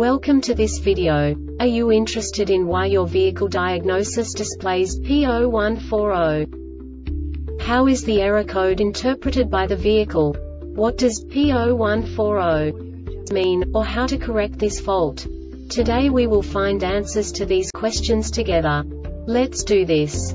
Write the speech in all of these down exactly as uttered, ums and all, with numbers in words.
Welcome to this video. Are you interested in why your vehicle diagnosis displays P zero one four zero? How is the error code interpreted by the vehicle? What does P zero one four zero mean, or how to correct this fault? Today we will find answers to these questions together. Let's do this.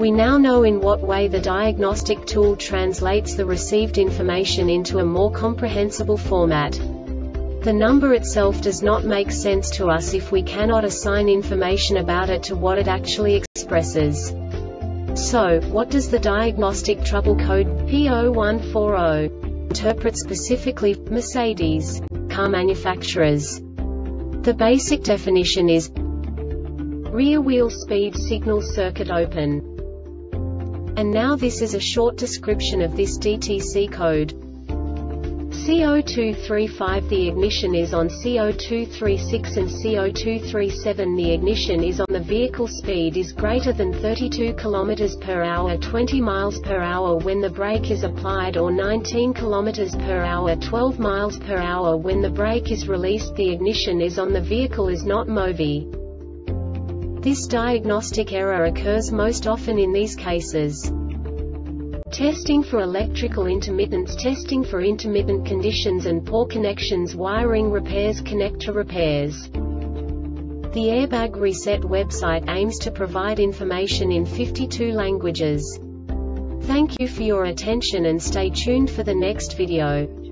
We now know in what way the diagnostic tool translates the received information into a more comprehensible format. The number itself does not make sense to us if we cannot assign information about it to what it actually expresses. So, what does the diagnostic trouble code P zero one four zero interpret specifically for Mercedes car manufacturers? The basic definition is rear wheel speed signal circuit open. And now this is a short description of this D T C code. C zero two three five The ignition is on. C zero two three six and C zero two three seven The ignition is on. The vehicle speed is greater than thirty-two kilometers per hour, twenty miles per hour when the brake is applied, or nineteen kilometers per hour, twelve miles per hour when the brake is released. The ignition is on. The vehicle is not moving. This diagnostic error occurs most often in these cases. Testing for electrical intermittents. Testing for intermittent conditions and poor connections. Wiring repairs. Connector repairs. The Airbag Reset website aims to provide information in fifty-two languages. Thank you for your attention and stay tuned for the next video.